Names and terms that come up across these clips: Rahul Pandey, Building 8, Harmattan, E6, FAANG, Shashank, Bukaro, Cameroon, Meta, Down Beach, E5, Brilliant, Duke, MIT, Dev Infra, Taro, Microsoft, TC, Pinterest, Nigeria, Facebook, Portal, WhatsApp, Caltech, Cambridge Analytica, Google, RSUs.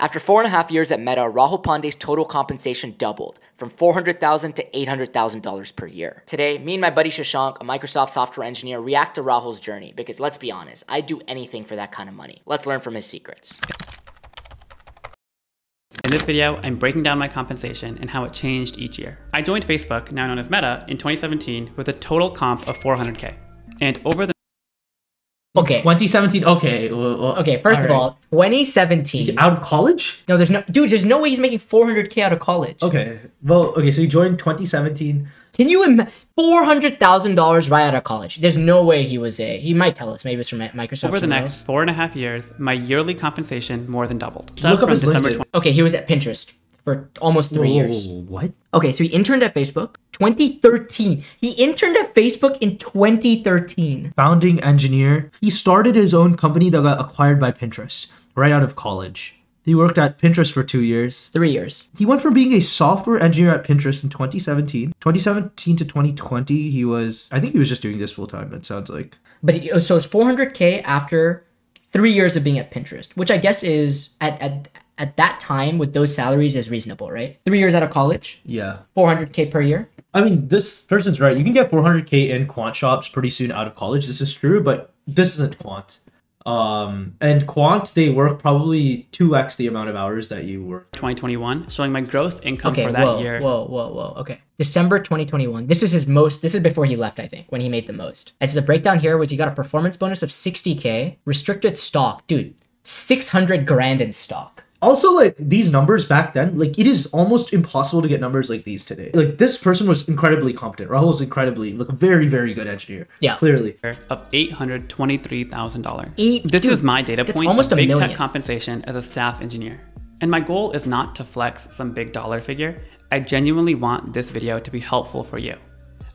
After 4.5 years at Meta, Rahul Pandey's total compensation doubled from $400,000 to $800,000 per year. Today, me and my buddy Shashank, a Microsoft software engineer, react to Rahul's journey because let's be honest, I'd do anything for that kind of money. Let's learn from his secrets. In this video, I'm breaking down my compensation and how it changed each year. I joined Facebook, now known as Meta, in 2017 with a total comp of $400K. And over the... Okay. 2017, okay. Okay, first of all, 2017. He's out of college? No, there's no... Dude, there's no way he's making $400K out of college. Okay. Well, okay, so he joined 2017. Can you imagine? $400,000 right out of college. There's no way he was a... He might tell us. Maybe it's from Microsoft. Over the next 4.5 years, my yearly compensation more than doubled. Look up his LinkedIn. Okay, he was at Pinterest for almost 3 years. What? Okay, so he interned at Facebook 2013. He interned at Facebook in 2013. Founding engineer. He started his own company that got acquired by Pinterest right out of college. He worked at Pinterest for 2 years. 3 years. He went from being a software engineer at Pinterest in 2017 to 2020. He was, I think he was just doing this full time, it sounds like. But he, so it's $400K after 3 years of being at Pinterest, which I guess is at that time with those salaries is reasonable, right? 3 years out of college. Yeah. $400K per year. I mean, this person's right. You can get $400K in quant shops pretty soon out of college. This is true, but this isn't quant. And quant, they work probably 2x the amount of hours that you work. 2021, showing my gross income for that year. Okay. December 2021. This is his most, this is before he left, I think, when he made the most. And so the breakdown here was he got a performance bonus of 60K, restricted stock. Dude, 600 grand in stock. Also, like, these numbers back then, like, it is almost impossible to get numbers like these today. Like, this person was incredibly competent. Rahul was incredibly, like, a very, very good engineer. Yeah. Clearly. Of $823,000. This is my data point almost of big tech compensation as a staff engineer. And my goal is not to flex some big dollar figure. I genuinely want this video to be helpful for you.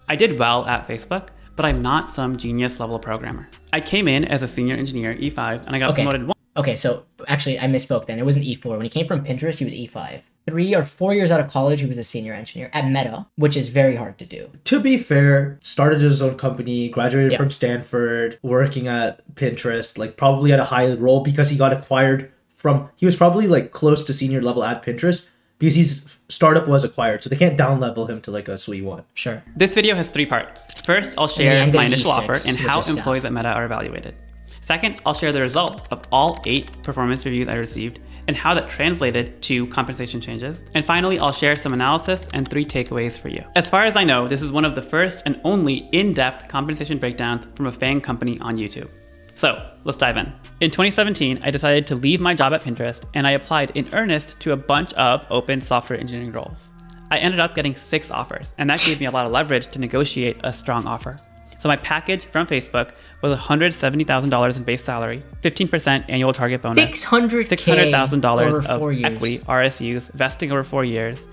I did well at Facebook, but I'm not some genius level programmer. I came in as a senior engineer, E5, and I got promoted once. Okay, so actually I misspoke then. It wasn't E4. When he came from Pinterest, he was E5. 3 or 4 years out of college, he was a senior engineer at Meta, which is very hard to do. To be fair, started his own company, graduated from Stanford, working at Pinterest, like probably at a high role because he got acquired from, he was probably like close to senior level at Pinterest because his startup was acquired. So they can't down level him to like a SWE one. Sure. This video has 3 parts. First, I'll share my initial offer and how employees at Meta are evaluated. Second, I'll share the result of all 8 performance reviews I received and how that translated to compensation changes. And finally, I'll share some analysis and 3 takeaways for you. As far as I know, this is one of the first and only in-depth compensation breakdowns from a FAANG company on YouTube. So let's dive in. In 2017, I decided to leave my job at Pinterest and I applied in earnest to a bunch of open software engineering roles. I ended up getting 6 offers and that gave me a lot of leverage to negotiate a strong offer. So my package from Facebook was $170,000 in base salary, 15% annual target bonus, $600,000 of equity, RSUs, vesting over 4 years,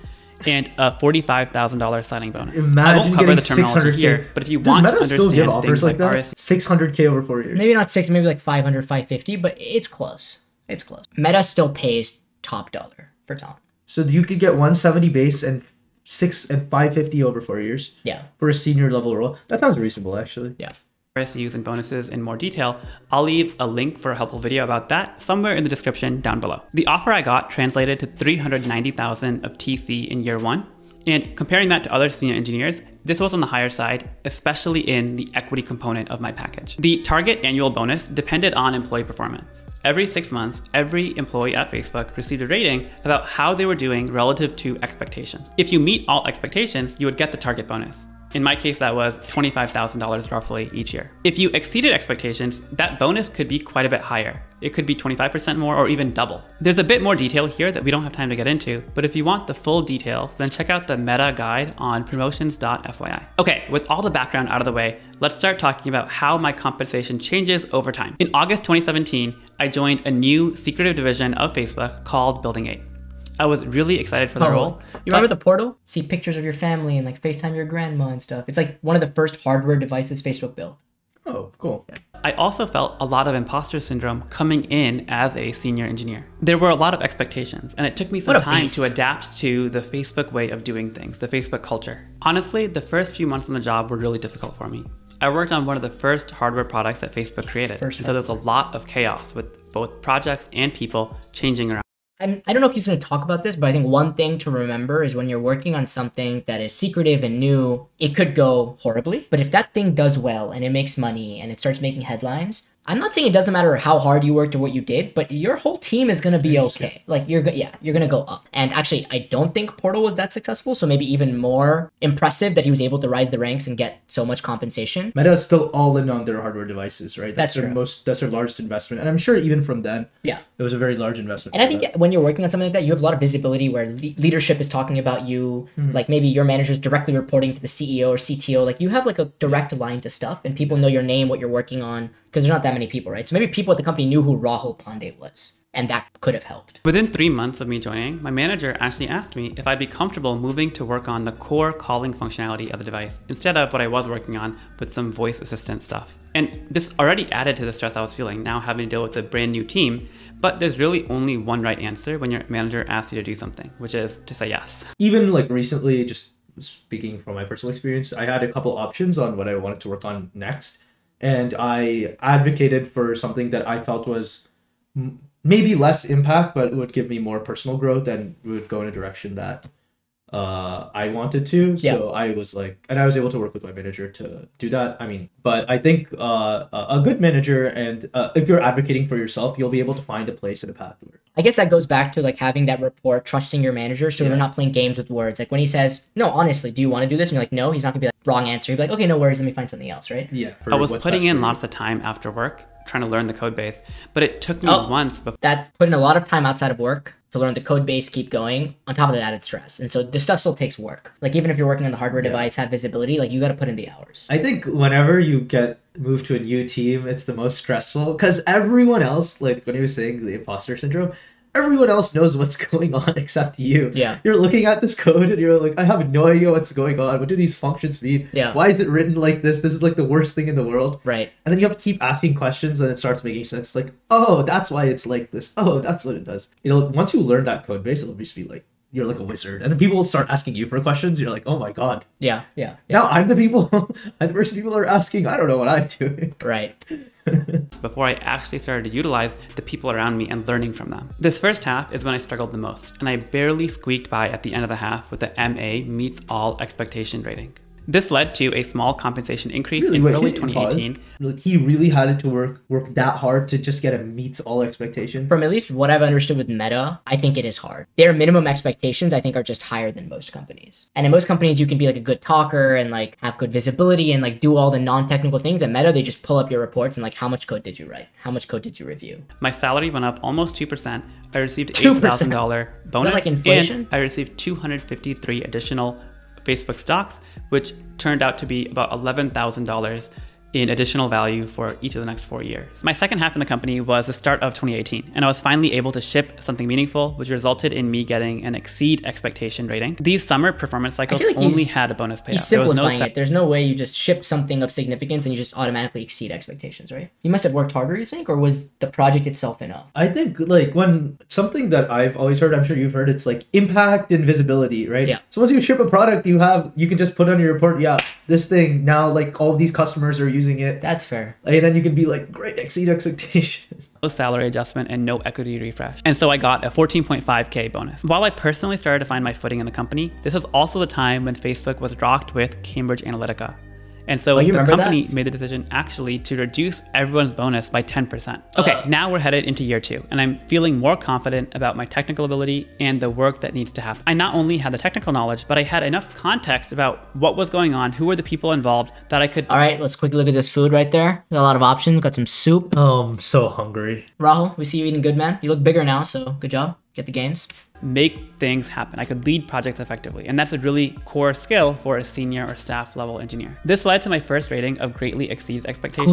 and a $45,000 signing bonus. Imagine I won't cover the terminology here, but if you want to understand things like RSUs, 600K over 4 years. Maybe not 6, maybe like 500, 550, but it's close. It's close. Meta still pays top dollar for top. So you could get 170 base and 6 and 550 over 4 years. Yeah. For a senior level role. That sounds reasonable, actually. Yeah. RSUs and bonuses in more detail. I'll leave a link for a helpful video about that somewhere in the description down below. The offer I got translated to $390,000 of TC in year 1. And comparing that to other senior engineers, this was on the higher side, especially in the equity component of my package. The target annual bonus depended on employee performance. Every 6 months, every employee at Facebook received a rating about how they were doing relative to expectations. If you meet all expectations, you would get the target bonus. In my case, that was $25,000 roughly each year. If you exceeded expectations, that bonus could be quite a bit higher. It could be 25% more or even double. There's a bit more detail here that we don't have time to get into, but if you want the full details, then check out the Meta guide on promotions.fyi. Okay, with all the background out of the way, let's start talking about how my compensation changes over time. In August 2017, I joined a new secretive division of Facebook called Building 8. I was really excited for the role. You remember the Portal? See pictures of your family and like FaceTime your grandma and stuff. It's like one of the first hardware devices Facebook built. Oh, cool. Yeah. I also felt a lot of imposter syndrome coming in as a senior engineer. There were a lot of expectations and it took me some time to adapt to the Facebook way of doing things, the Facebook culture. Honestly, the first few months on the job were really difficult for me. I worked on one of the first hardware products that Facebook created. So there's a lot of chaos with both projects and people changing around. I don't know if he's going to talk about this, but I think one thing to remember is when you're working on something that is secretive and new, it could go horribly. But if that thing does well and it makes money and it starts making headlines, I'm not saying it doesn't matter how hard you worked or what you did, but your whole team is going to be okay. Like you're going to go up. And actually, I don't think Portal was that successful. So maybe even more impressive that he was able to rise the ranks and get so much compensation. Meta is still all in on their hardware devices, right? That's their largest investment. And I'm sure even from then, it was a very large investment. And I think when you're working on something like that, you have a lot of visibility where leadership is talking about you, like maybe your manager's directly reporting to the CEO or CTO. Like you have like a direct line to stuff and people know your name, what you're working on, because there's not that many people, right? So maybe people at the company knew who Rahul Pandey was, and that could have helped. Within 3 months of me joining, my manager actually asked me if I'd be comfortable moving to work on the core calling functionality of the device instead of what I was working on with some voice assistant stuff. And this already added to the stress I was feeling now having to deal with a brand new team, but there's really only one right answer when your manager asks you to do something, which is to say yes. Even like recently, just speaking from my personal experience, I had a couple options on what I wanted to work on next. And I advocated for something that I felt was maybe less impact, but would give me more personal growth and would go in a direction that I wanted to. Yeah. So I was like, and I was able to work with my manager to do that. I mean, but I think a good manager and if you're advocating for yourself, you'll be able to find a place and a path to work. I guess that goes back to like having that rapport, trusting your manager. So you're not playing games with words. Like when he says, no, honestly, do you want to do this? And you're like, no, he's not gonna be like, wrong answer. He'd be like, okay, no worries. Let me find something else, right? Yeah. I was putting in lots of time after work, trying to learn the code base, but it took me once. That's putting a lot of time outside of work to learn the code base, keep going. On top of that, added stress. And so this stuff still takes work. Like even if you're working on the hardware device, have visibility, like you got to put in the hours. I think whenever you get moved to a new team, it's the most stressful because everyone else, like when he was saying the imposter syndrome, everyone else knows what's going on except you. Yeah. You're looking at this code and you're like, I have no idea what's going on. What do these functions mean? Yeah. Why is it written like this? This is like the worst thing in the world. Right. And then you have to keep asking questions and it starts making sense. Like, oh, that's why it's like this. Oh, that's what it does. Once you learn that code base, it'll just be like, you're like a wizard. And then people will start asking you for questions. You're like, oh my God. Yeah. Yeah. Now I'm the person people are asking. I don't know what I'm doing. Right. Before I actually started to utilize the people around me and learning from them. This first half is when I struggled the most, and I barely squeaked by at the end of the half with the MA meets all expectation rating. This led to a small compensation increase in early 2018. Like he really had it to work that hard to just get a meets all expectations. From at least what I've understood with Meta, I think it is hard. Their minimum expectations, I think, are just higher than most companies. And in most companies, you can be like a good talker and like have good visibility and like do all the non-technical things. At Meta, they just pull up your reports and like, how much code did you write? How much code did you review? My salary went up almost 2%. I received $8,000 bonus. Is that like inflation? And I received 253 additional Facebook stocks, which turned out to be about $11,000 in additional value for each of the next 4 years. My second half in the company was the start of 2018, and I was finally able to ship something meaningful, which resulted in me getting an exceed expectation rating. These summer performance cycles only had a bonus payout. He's simplifying it. There's no way you just ship something of significance and you just automatically exceed expectations, right? You must have worked harder, you think, or was the project itself enough? I think like when something that I've always heard, I'm sure you've heard, it's like impact and visibility, right? Yeah. So once you ship a product, you can just put on your report, yeah, this thing now, like all of these customers are using it. That's fair. And then you can be like, great, exceed expectations. No salary adjustment and no equity refresh. And so I got a 14.5K bonus. While I personally started to find my footing in the company, this was also the time when Facebook was rocked with Cambridge Analytica. And so the company made the decision actually to reduce everyone's bonus by 10%. Okay, now we're headed into year 2, and I'm feeling more confident about my technical ability and the work that needs to happen. I not only had the technical knowledge, but I had enough context about what was going on, who were the people involved that I could. All right, let's quickly look at this food right there. Got a lot of options, got some soup. Oh, I'm so hungry. Rahul, we see you eating good, man. You look bigger now, so good job. Get the gains. Make things happen. I could lead projects effectively. And that's a really core skill for a senior or staff level engineer. This led to my first rating of greatly exceeds expectations.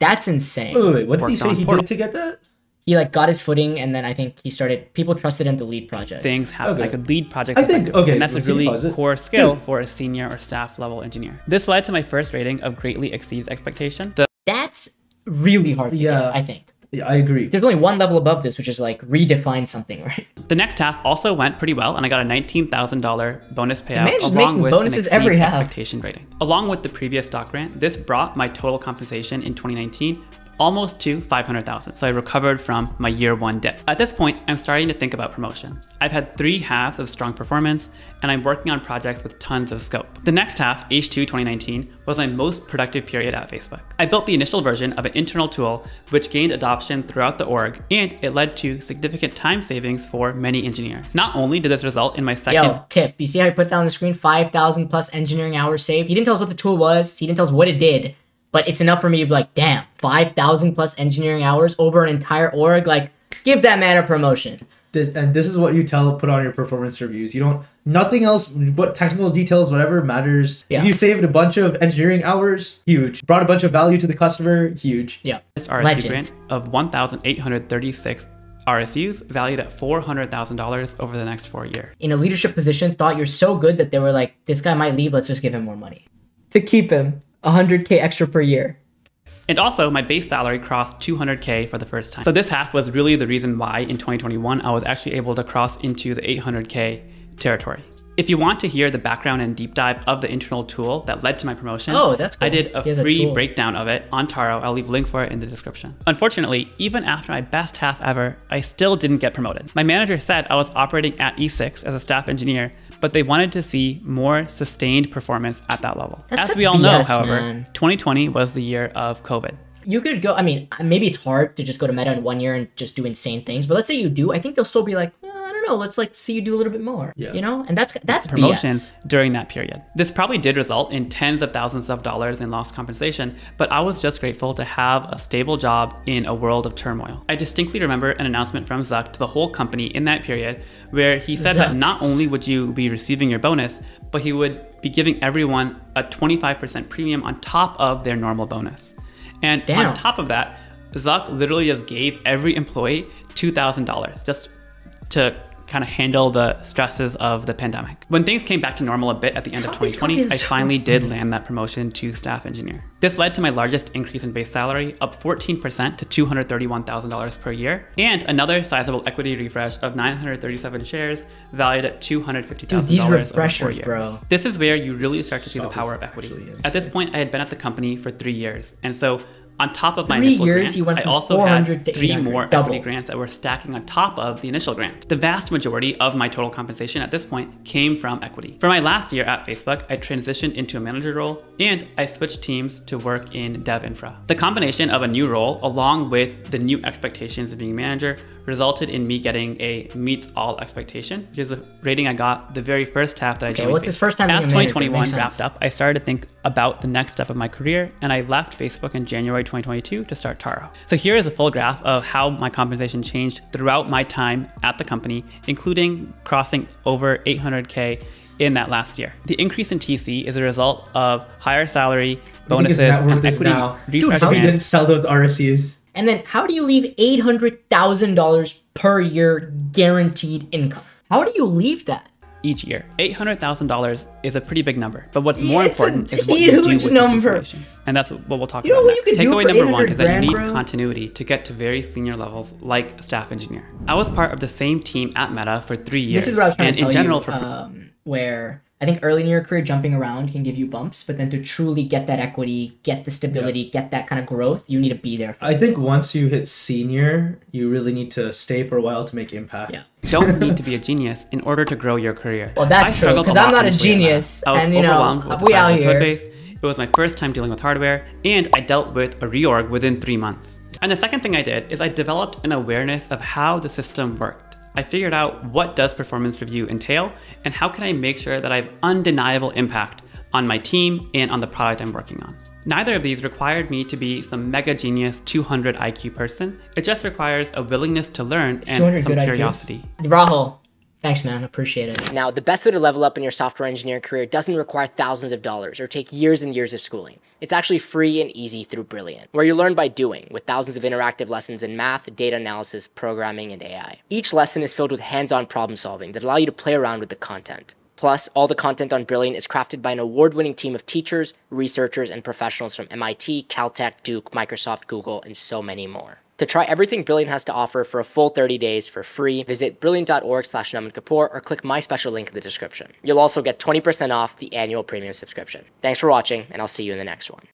That's insane. Wait, what did he say he did to get that? He like got his footing, and then I think he started, people trusted him to lead projects. Things happen. Okay. I could lead projects effectively. And that's a really core skill for a senior or staff level engineer. This led to my first rating of greatly exceeds expectation. That's really hard to get, I think. Yeah, I agree. There's only one level above this, which is like redefine something, right? The next half also went pretty well, and I got a $19,000 bonus payout along with bonuses every half. Expectation rating. Along with the previous stock grant, this brought my total compensation in 2019 almost to 500,000. So I recovered from my year one dip. At this point, I'm starting to think about promotion. I've had 3 halves of strong performance and I'm working on projects with tons of scope. The next half, H2 2019, was my most productive period at Facebook. I built the initial version of an internal tool which gained adoption throughout the org, and it led to significant time savings for many engineers. Not only did this result in my second— Yo, tip, you see how he put that on the screen? 5,000 plus engineering hours saved. He didn't tell us what the tool was, he didn't tell us what it did, but it's enough for me to be like, damn, 5,000 plus engineering hours over an entire org, like, give that man a promotion. This is what you put on your performance reviews. You don't, nothing else, what technical details, whatever matters. Yeah. You saved a bunch of engineering hours, huge. Brought a bunch of value to the customer, huge. Yeah. This RSU grant of 1,836 RSUs valued at $400,000 over the next 4 years. In a leadership position, thought you're so good that they were like, this guy might leave, let's just give him more money. To keep him, 100K extra per year. And also, my base salary crossed 200K for the first time. So this half was really the reason why in 2021, I was actually able to cross into the 800K territory. If you want to hear the background and deep dive of the internal tool that led to my promotion, that's cool. I did a free breakdown of it on Taro. I'll leave a link for it in the description. Unfortunately, even after my best half ever, I still didn't get promoted. My manager said I was operating at E6 as a staff engineer, but they wanted to see more sustained performance at that level. As we all know, however, 2020 was the year of COVID. You could go, I mean, maybe it's hard to just go to Meta in 1 year and just do insane things, but let's say you do, I think they'll still be like, no, let's like see you do a little bit more, you know? And that's promotions during that period. This probably did result in tens of thousands of dollars in lost compensation, but I was just grateful to have a stable job in a world of turmoil. I distinctly remember an announcement from Zuck to the whole company in that period where he said that not only would you be receiving your bonus, but he would be giving everyone a 25% premium on top of their normal bonus. And on top of that, Zuck literally just gave every employee $2,000 just to kind of handle the stresses of the pandemic. When things came back to normal a bit at the end of 2020, I finally did land that promotion to staff engineer. This led to my largest increase in base salary, up 14% to $231,000 per year, and another sizable equity refresh of 937 shares valued at $250,000 over 4 years. Bro. This is where you really start to see the power of equity. At this point, I had been at the company for 3 years, and so on top of my initial grant, I also had 3 more equity grants that were stacking on top of the initial grant. The vast majority of my total compensation at this point came from equity. For my last year at Facebook, I transitioned into a manager role and I switched teams to work in Dev Infra. The combination of a new role along with the new expectations of being manager resulted in me getting a meets all expectation, which is a rating I got the very first half that I joined. What's his first time? As 2021 wrapped up, I started to think about the next step of my career, and I left Facebook in January 2022 to start Taro. So here is a full graph of how my compensation changed throughout my time at the company, including crossing over 800K in that last year. The increase in TC is a result of higher salary, bonuses, and equity. Dude, how didn't sell those RSUs? And then how do you leave $800,000 per year guaranteed income? How do you leave that? Each year, $800,000 is a pretty big number, but what's more important is what you do with the situation. And that's what we'll talk about next. Takeaway number one is that you need continuity to get to very senior levels like staff engineer. I was part of the same team at Meta for 3 years. This is what I was trying to tell you, where I think early in your career, jumping around can give you bumps, but then to truly get that equity, get the stability, get that kind of growth, you need to be there. I think once you hit senior, you really need to stay for a while to make impact. Yeah. Don't need to be a genius in order to grow your career. Well, that's true, because I'm not a genius. And you know, we out here. It was my first time dealing with hardware, and I dealt with a reorg within 3 months. And the second thing I did is I developed an awareness of how the system worked. I figured out what does performance review entail and how can I make sure that I have undeniable impact on my team and on the product I'm working on. Neither of these required me to be some mega genius 200 IQ person. It just requires a willingness to learn and some curiosity. Rahul, thanks man, appreciate it. Now, the best way to level up in your software engineer career doesn't require thousands of dollars or take years and years of schooling. It's actually free and easy through Brilliant, where you learn by doing with thousands of interactive lessons in math, data analysis, programming, and AI. Each lesson is filled with hands-on problem solving that allow you to play around with the content. Plus, all the content on Brilliant is crafted by an award-winning team of teachers, researchers, and professionals from MIT, Caltech, Duke, Microsoft, Google, and so many more. To try everything Brilliant has to offer for a full 30 days for free, visit brilliant.org/namanh kapur or click my special link in the description. You'll also get 20% off the annual premium subscription. Thanks for watching, and I'll see you in the next one.